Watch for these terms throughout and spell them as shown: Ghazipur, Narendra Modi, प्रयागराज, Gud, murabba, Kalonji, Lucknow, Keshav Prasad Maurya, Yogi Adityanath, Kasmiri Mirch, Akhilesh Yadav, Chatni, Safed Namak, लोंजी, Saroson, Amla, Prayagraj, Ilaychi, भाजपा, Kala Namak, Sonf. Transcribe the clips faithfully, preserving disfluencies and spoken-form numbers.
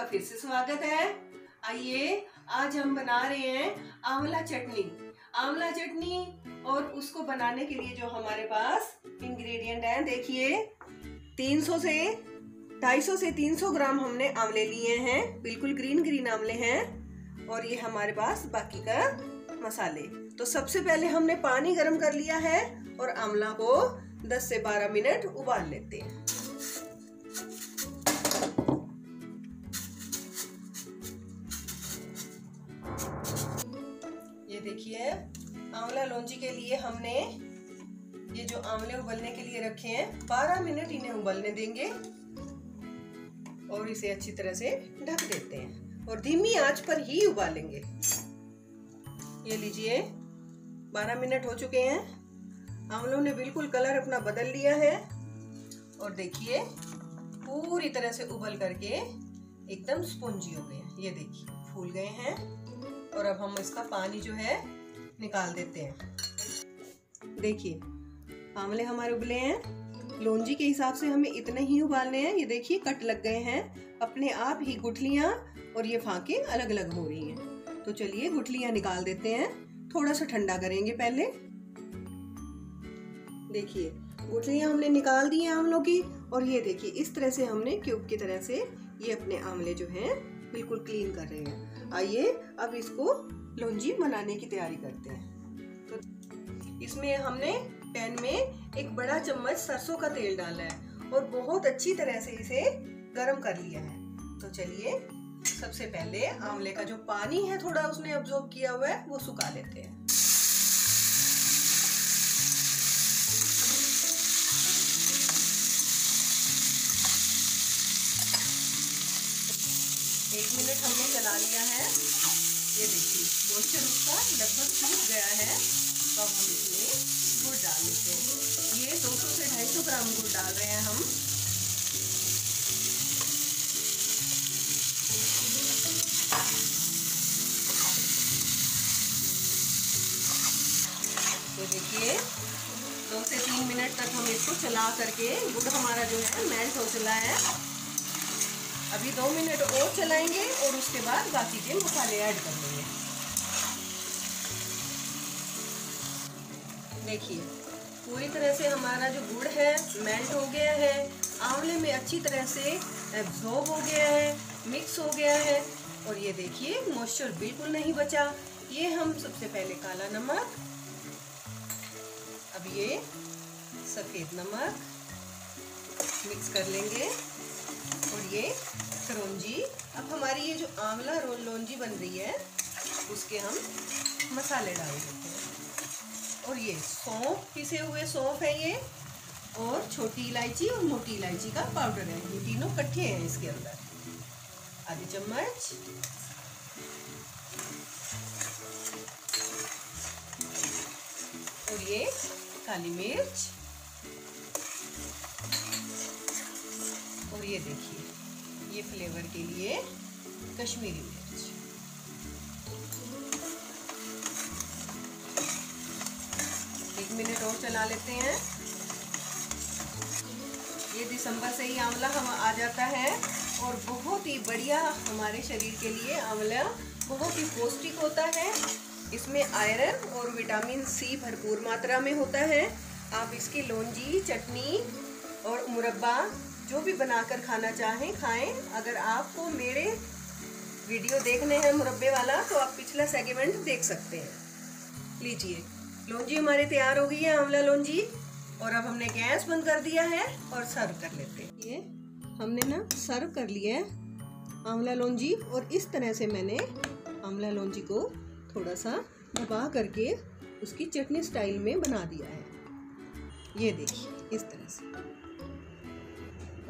आपका फिर से स्वागत है। आइए आज हम बना रहे हैं आंवला चटनी। आंवला चटनी और उसको बनाने के लिए जो हमारे पास इंग्रेडिएंट हैं, देखिए तीन सौ से ढाई सौ से तीन सौ ग्राम हमने आंवले लिए हैं, बिल्कुल ग्रीन ग्रीन आंवले हैं। और ये हमारे पास बाकी का मसाले। तो सबसे पहले हमने पानी गर्म कर लिया है और आंवला को दस से बारह मिनट उबाल लेते हैं। ये देखिए आंवला लोंजी के लिए हमने ये जो आंवले उबलने के लिए रखे हैं बारह मिनट इन्हें उबलने देंगे और इसे अच्छी तरह से ढक देते हैं और धीमी आंच पर ही उबालेंगे। ये लीजिए बारह मिनट हो चुके हैं, आंवलों ने बिल्कुल कलर अपना बदल लिया है और देखिए पूरी तरह से उबल करके एकदम स्पंजी हो गए हैं। ये देखिए फूल गए हैं और अब हम इसका पानी जो है निकाल देते हैं। देखिए आंवले हमारे उबले हैं, लोंजी के हिसाब से हमें इतने ही उबालने हैं। ये देखिए कट लग गए हैं, अपने आप ही गुठलियाँ और ये फांके अलग अलग हो रही हैं। तो चलिए गुठलियाँ निकाल देते हैं, थोड़ा सा ठंडा करेंगे पहले। देखिए गुठलियाँ हमने निकाल दी हैं आंवलों की और ये देखिए इस तरह से हमने क्यूब की तरह से ये अपने आंवले जो हैं बिल्कुल क्लीन कर रहे हैं। आइए अब इसको लोंजी बनाने की तैयारी करते हैं। तो इसमें हमने पैन में एक बड़ा चम्मच सरसों का तेल डाला है और बहुत अच्छी तरह से इसे गर्म कर लिया है। तो चलिए सबसे पहले आंवले का जो पानी है थोड़ा उसने अब्जॉर्ब किया हुआ है वो सुखा लेते हैं। एक मिनट हमने चला लिया है। ये देखिए मॉइस्चर उसका लगभग सूख गया है, तो अब हम इसमें गुड़ डाल लेते हैं। ये दो सौ से ढाई सौ ग्राम गुड़ डाल रहे हैं हम। तो देखिए दो से तीन मिनट तक हम इसको चला करके गुड़ हमारा जो है मेल्ट हो चला है। अभी दो मिनट और चलाएंगे और उसके बाद बाकी के मसाले ऐड कर देंगे। देखिए पूरी तरह से हमारा जो गुड़ है मेल्ट हो गया है, आंवले में अच्छी तरह से एब्जॉर्ब हो गया है, मिक्स हो गया है और ये देखिए मॉइस्चर बिल्कुल नहीं बचा। ये हम सबसे पहले काला नमक, अब ये सफ़ेद नमक मिक्स कर लेंगे और ये करोंजी। अब हमारी ये जो आंवला लोंजी बन रही है उसके हम मसाले डाल देते हैं। और ये सौंफ, पिसे हुए सौंफ है ये, और छोटी इलायची और मोटी इलायची का पाउडर है, ये तीनों इकट्ठे हैं इसके अंदर। आधी चम्मच और ये काली मिर्च। और ये देखिए ये फ्लेवर के लिए कश्मीरी मिर्च। एक मिनट और चला लेते हैं। ये दिसंबर से ही आंवला हम आ जाता है और बहुत ही बढ़िया हमारे शरीर के लिए आंवला बहुत ही पौष्टिक होता है। इसमें आयरन और विटामिन सी भरपूर मात्रा में होता है। आप इसकी लोंजी, चटनी और मुरब्बा जो भी बनाकर खाना चाहें खाएं। अगर आपको मेरे वीडियो देखने हैं मुरब्बे वाला तो आप पिछला सेगमेंट देख सकते हैं। लीजिए लोंजी हमारे तैयार हो गई है, आंवला लोंजी। और अब हमने गैस बंद कर दिया है और सर्व कर लेते हैं। ये हमने ना सर्व कर लिया है आंवला लोंजी और इस तरह से मैंने आंवला लोंजी को थोड़ा सा दबा करके उसकी चटनी स्टाइल में बना दिया है। ये देखिए इस तरह से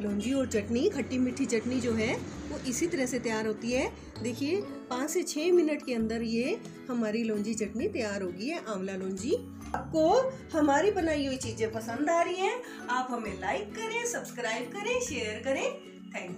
लोंजी और चटनी, खट्टी मीठी चटनी जो है वो इसी तरह से तैयार होती है। देखिए पाँच से छः मिनट के अंदर ये हमारी लोंजी चटनी तैयार हो गई है, आंवला लोंजी। आपको हमारी बनाई हुई चीज़ें पसंद आ रही हैं, आप हमें लाइक करें, सब्सक्राइब करें, शेयर करें। Thank you.